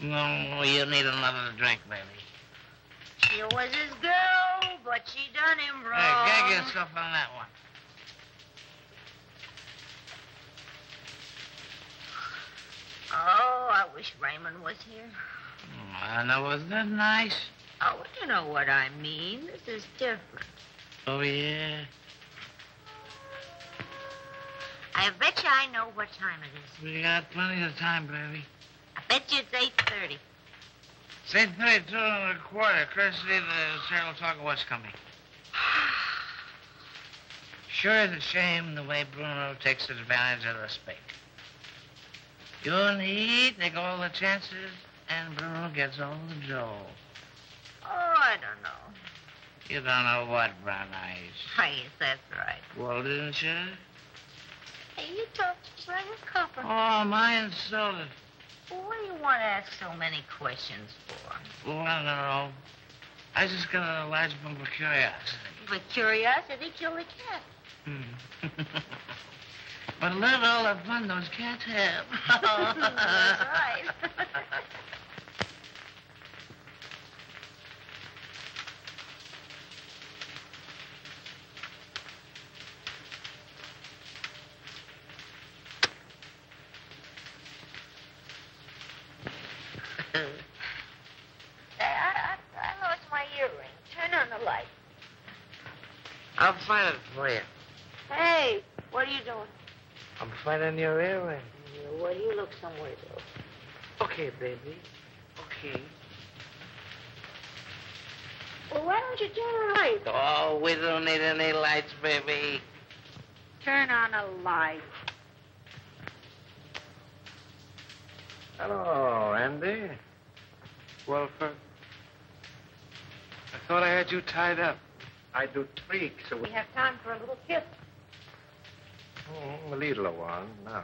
No, you need another drink, baby. She was his girl, but she done him wrong. Hey, gag yourself on that one. Oh, I wish Raymond was here. I know, wasn't that nice? Oh, you know what I mean. This is different. Oh, yeah? I bet you I know what time it is. We got plenty of time, baby. I bet you it's eight thirty. It's eight thirty, two and a quarter. Courtesy of the Sarah Talker West Company. Sure is a shame the way Bruno takes advantage of the spake. You're in the heat, they go all the chances, and Bruno gets all the dough. Oh, I don't know. You don't know what, Brown Eyes? Oh, yes, that's right. Well, didn't you? Hey, you talk just like a copper. Oh, am I insulted? Well, what do you want to ask so many questions for? Well, I don't know. I just got a large bump of curiosity. But curiosity killed the cat. Hmm. But love all the fun those cats have. That's right. I, I, I lost my earring. Turn on the light. I'll find it for you. Hey, what are you doing? I'm finding your earring. Yeah, well, you look somewhere else. Okay, baby. Okay. Well, why don't you turn a light? Oh, we don't need any lights, baby. Turn on a light. Hello, Andy. Wilford. I thought I had you tied up. I do tricks. So we have time for a little kiss. Mm, a little one, no.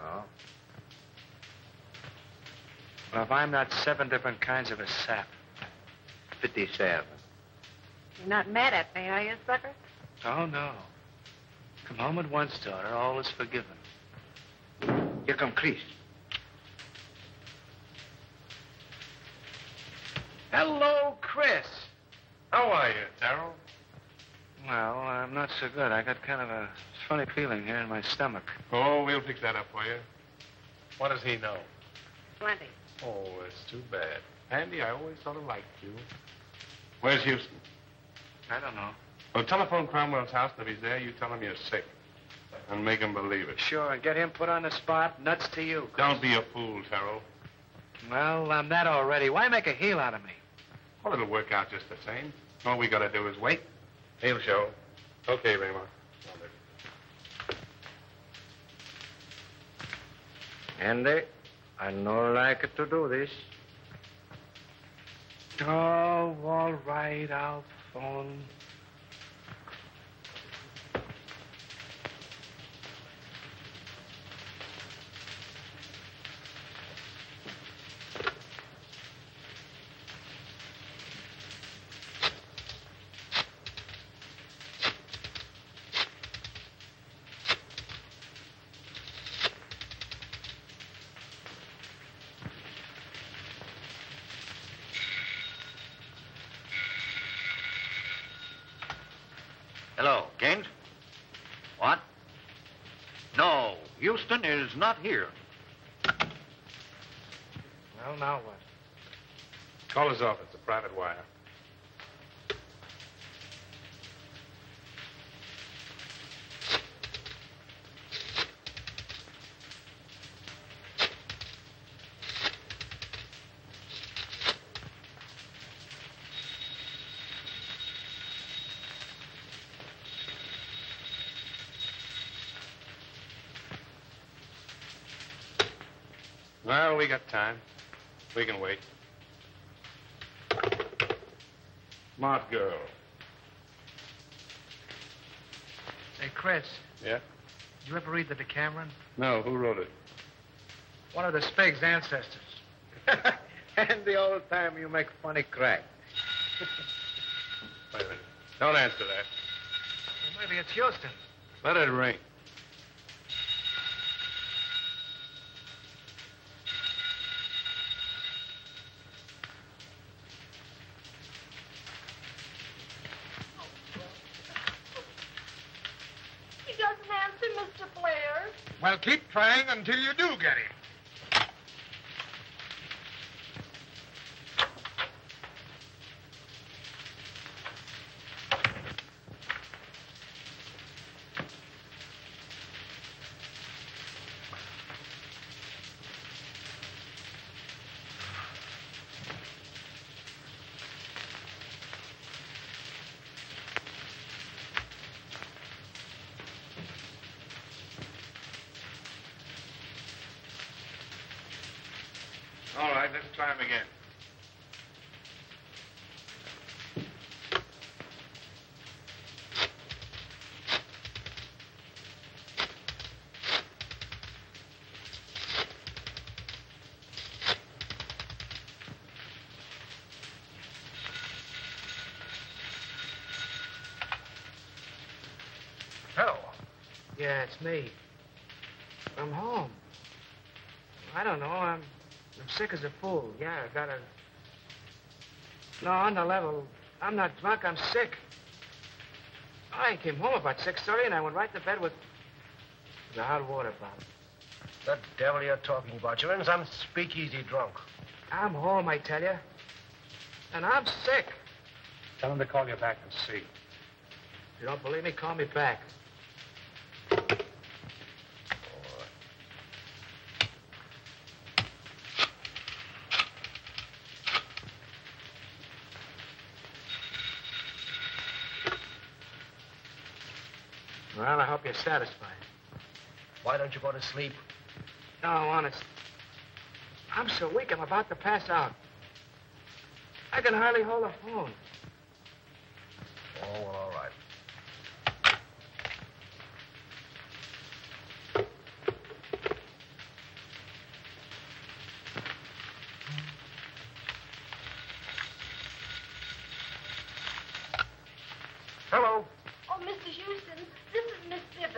Well, if I'm not seven different kinds of a sap, fifty-seven. You're not mad at me, are you, sucker? Oh, no. Come home at once, daughter. All is forgiven. Here come Chris. Hello, Chris. How are you, Darryl? Well, I'm not so good. I got kind of a funny feeling here in my stomach. Oh, we'll pick that up for you. What does he know? Plenty. Oh, it's too bad. Andy, I always sort of liked you. Where's Houston? I don't know. Well, telephone Cromwell's house, and if he's there, you tell him you're sick. And make him believe it. Sure, and get him put on the spot. Nuts to you, Chris. Don't be a fool, Terrell. Well, I'm that already. Why make a heel out of me? Well, it'll work out just the same. All we gotta do is wait. He'll show. Okay, Raymond. Andy, I no like to do this. Oh, all right, I'll phone. Houston is not here. Well, now what? Call his office, a private wire. Well, we got time. We can wait. Smart girl. Say, Chris. Yeah? Did you ever read the Decameron? No, who wrote it? One of the Spig's ancestors. And the old time you make funny crack. Wait a minute. Don't answer that. Well, maybe it's Houston. Let it ring. Well, keep trying until you do get him. All right, let's try him again. Hello. Yeah, it's me. I'm home. I don't know, I'm... I'm sick as a fool. Yeah, I gotta... No, on the level, I'm not drunk, I'm sick. I came home about six thirty, and I went right to bed with... the hot water bottle. The devil you're talking about. You're in some speakeasy drunk. I'm home, I tell you. And I'm sick. Tell him to call you back and see. If you don't believe me, call me back. Well, I hope you're satisfied. Why don't you go to sleep? No, honest. I'm so weak, I'm about to pass out. I can hardly hold a phone. Oh, well, all right. Hello. Oh, Mister Houston, this is Miss Bivens.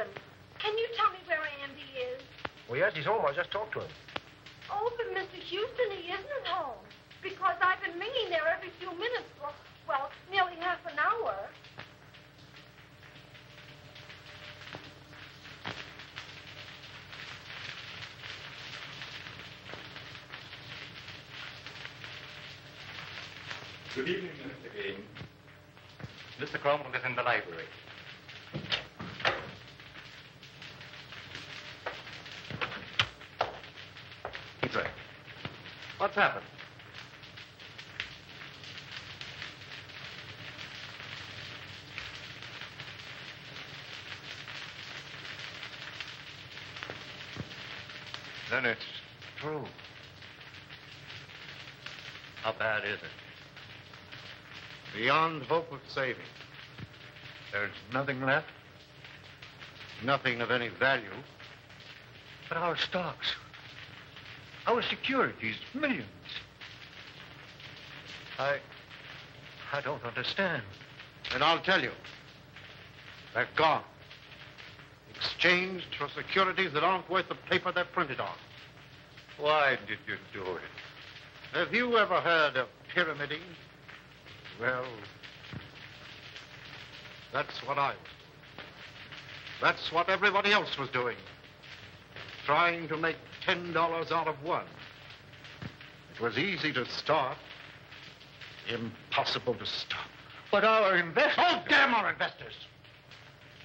Can you tell me where Andy is? Well, yes, he's home. I just talked to him. Oh, but Mister Houston, he isn't at home. Because I've been ringing there every few minutes, well, well nearly half an hour. Good evening, Mister Green. Mister Cromwell is in the library. He's right. What's happened? Then it's true. How bad is it? Beyond hope of saving. There's nothing left. Nothing of any value. But our stocks, our securities, millions. I... I don't understand. And I'll tell you. They're gone. Exchanged for securities that aren't worth the paper they're printed on. Why did you do it? Have you ever heard of pyramiding? Well, that's what I was doing. That's what everybody else was doing. Trying to make ten dollars out of one. It was easy to start, impossible to stop. But our investors... Oh, damn our investors!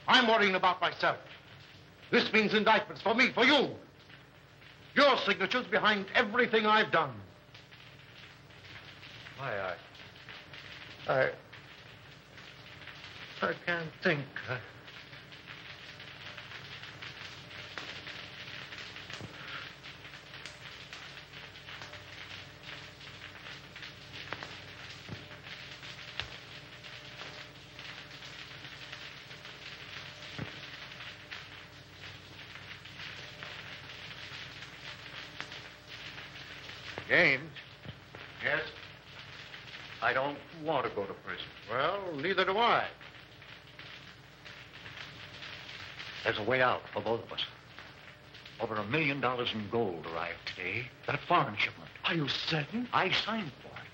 I'm worrying about myself. This means indictments for me, for you. Your signature's behind everything I've done. Why, I... I... I can't think. I... James? Yes? I don't want to go to prison. Well, neither do I. There's a way out for both of us. Over a million dollars in gold arrived today. That foreign shipment. Are you certain? I signed for it.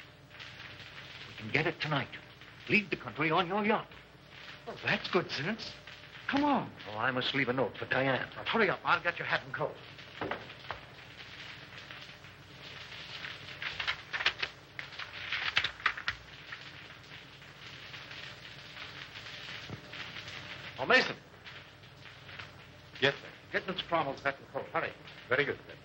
We can get it tonight. Leave the country on your yacht. Well, that's good sense. Come on. Well, I must leave a note for Diane. Now, hurry up. I'll get your hat and coat. Oh, Mason. Yes, sir. Get Mister Cromwell's hat and coat. Hurry. Very good, sir.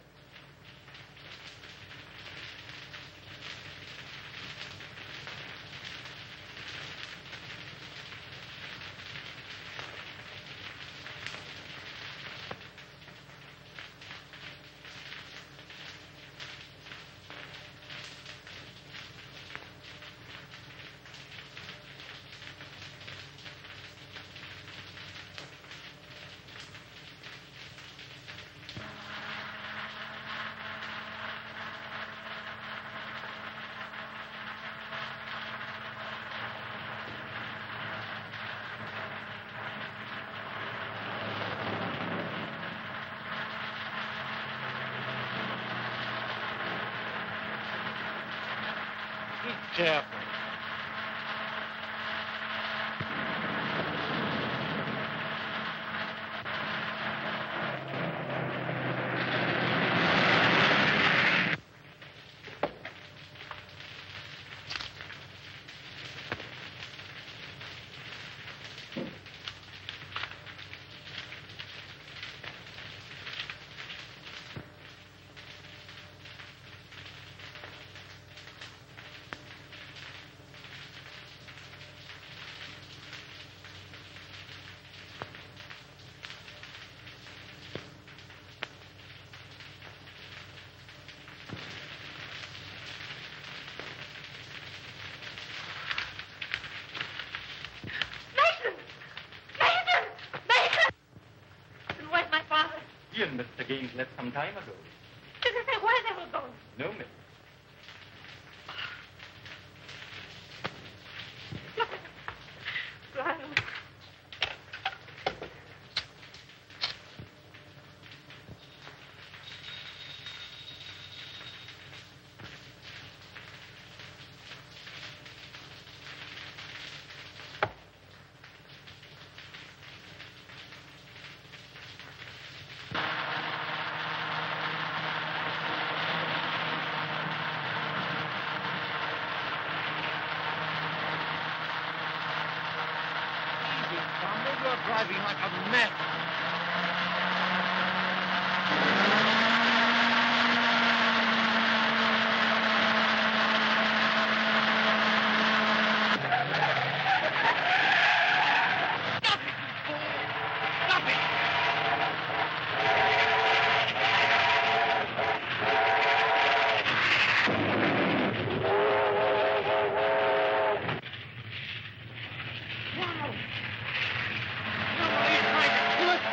Careful. Mister Gaines left some time ago. Didn't say where they were going. No, miss. Driving like a mad. Look!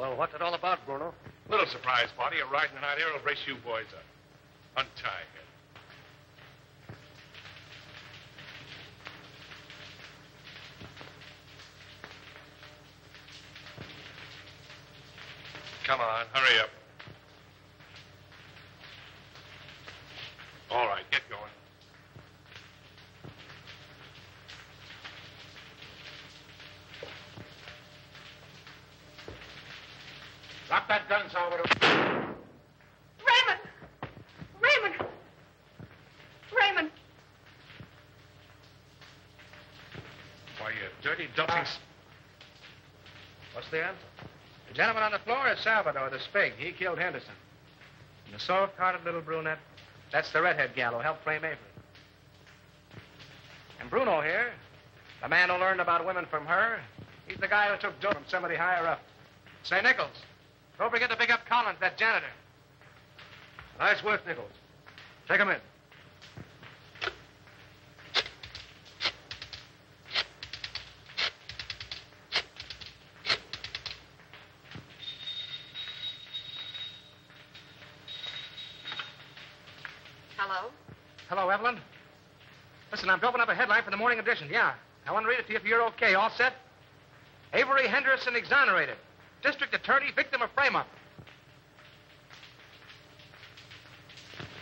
Well, what's it all about, Bruno? Little surprise party. A ride in the night air will brace you boys up. Untie him. Come on, hurry up. All right, get going. Drop that gun, Salvador. Raymond! Raymond! Raymond! Why, you dirty, dumping... Uh, what's the answer? The gentleman on the floor is Salvador, the spig. He killed Henderson. And the soft-hearted little brunette, that's the redhead gal who helped frame Avery. And Bruno here, the man who learned about women from her, he's the guy who took dope from somebody higher up. Say, Nichols, don't forget to pick up Collins, that janitor. Nice work, Nichols. Take him in. Evelyn? Listen, I'm building up a headline for the morning edition. Yeah. I want to read it to you if you're okay. All set? Avery Henderson exonerated. District attorney, victim of frame-up.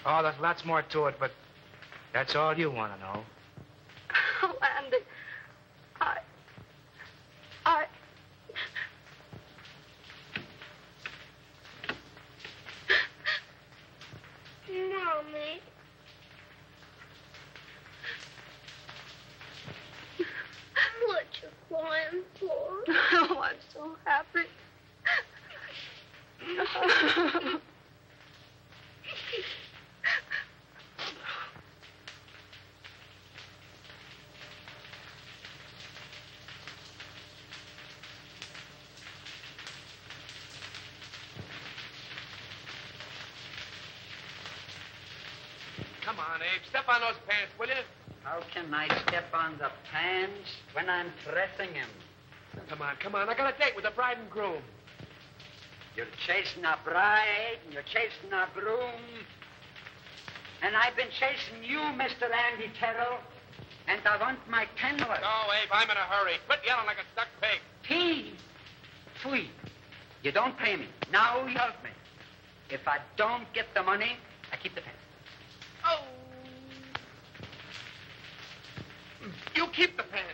Oh, there's lots more to it, but that's all you want to know. Oh, Andy. I... I... You know me. Oh, I'm so happy. Come on, Abe. Step on those pants, will you? How can I step on the pants when I'm dressing him? Come on, come on. I got a date with a bride and groom. You're chasing a bride and you're chasing a groom. And I've been chasing you, Mister Andy Terrell. And I want my canvas. No, Abe, I'm in a hurry. Quit yelling like a stuck pig. Pee. Tweet. You don't pay me. Now you help me. If I don't get the money, I keep the pants. Oh. You keep the pants.